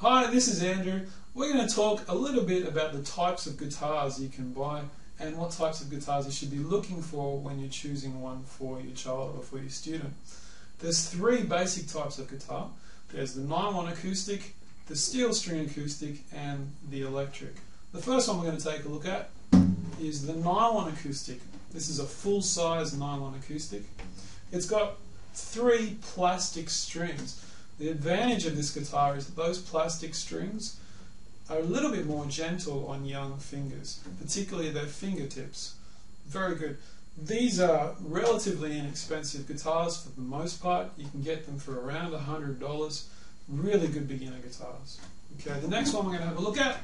Hi, this is Andrew. We're going to talk a little bit about the types of guitars you can buy and what types of guitars you should be looking for when you're choosing one for your child or for your student. There's three basic types of guitar. There's the nylon acoustic, the steel string acoustic, and the electric. The first one we're going to take a look at is the nylon acoustic. This is a full-size nylon acoustic. It's got three plastic strings. The advantage of this guitar is that those plastic strings are a little bit more gentle on young fingers, particularly their fingertips. Very good. These are relatively inexpensive guitars for the most part. You can get them for around $100. Really good beginner guitars. Okay, the next one we're going to have a look at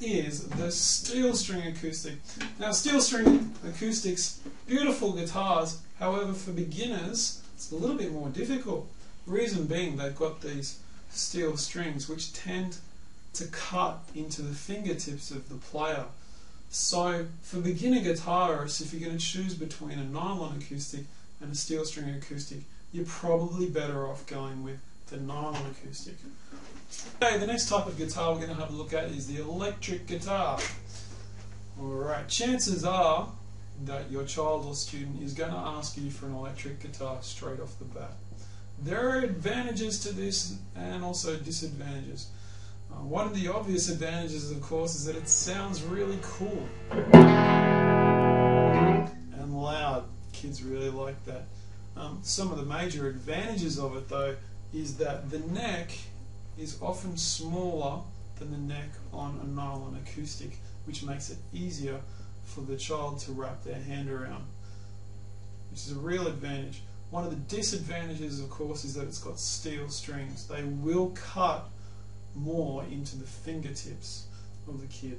is the steel string acoustic. Now, steel string acoustics, beautiful guitars. However, for beginners, it's a little bit more difficult. Reason being, they've got these steel strings which tend to cut into the fingertips of the player. So for beginner guitarists, if you're going to choose between a nylon acoustic and a steel string acoustic, you're probably better off going with the nylon acoustic. Okay, the next type of guitar we're going to have a look at is the electric guitar. Alright, chances are that your child or student is going to ask you for an electric guitar straight off the bat. There are advantages to this and also disadvantages. One of the obvious advantages, of course, is that it sounds really cool and loud. Kids really like that. Some of the major advantages of it, though, is that the neck is often smaller than the neck on a nylon acoustic, which makes it easier for the child to wrap their hand around, which is a real advantage. One of the disadvantages, of course, is that it's got steel strings. They will cut more into the fingertips of the kid.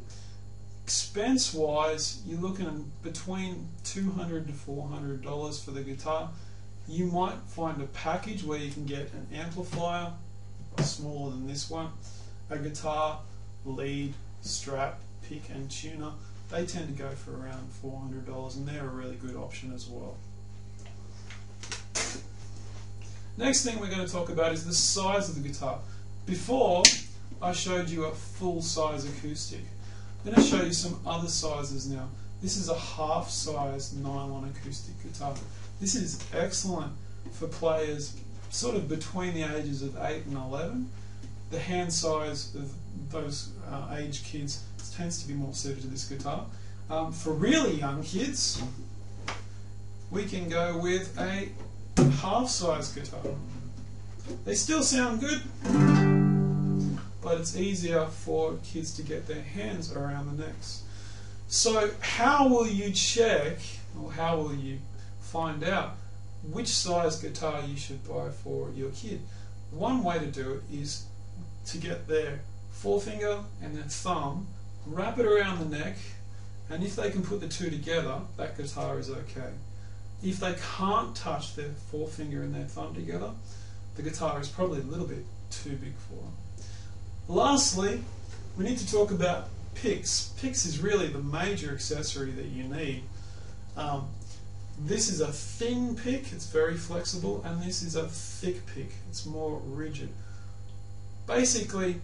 Expense-wise, you're looking between $200 to $400 for the guitar. You might find a package where you can get an amplifier, smaller than this one, a guitar, lead, strap, pick and tuner. They tend to go for around $400 and they're a really good option as well. Next thing we're going to talk about is the size of the guitar. Before, I showed you a full-size acoustic. I'm going to show you some other sizes now. This is a half-size nylon acoustic guitar. This is excellent for players sort of between the ages of 8 and 11. The hand size of those age kids tends to be more suited to this guitar. For really young kids, we can go with a half-size guitar. They still sound good, but it's easier for kids to get their hands around the necks. So how will you check, or how will you find out which size guitar you should buy for your kid? One way to do it is to get their forefinger and their thumb, wrap it around the neck, and if they can put the two together, that guitar is okay. If they can't touch their forefinger and their thumb together, the guitar is probably a little bit too big for them. Lastly, we need to talk about picks. Picks is really the major accessory that you need. This is a thin pick, it's very flexible, and this is a thick pick, it's more rigid. Basically,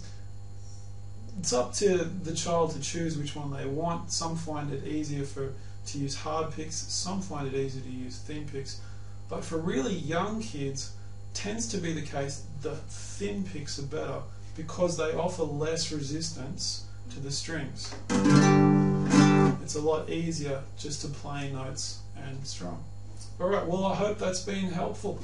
it's up to the child to choose which one they want. Some find it easier to use hard picks, some find it easier to use thin picks, but for really young kids, tends to be the case the thin picks are better because they offer less resistance to the strings. It's a lot easier just to play notes and strum. Alright, well I hope that's been helpful.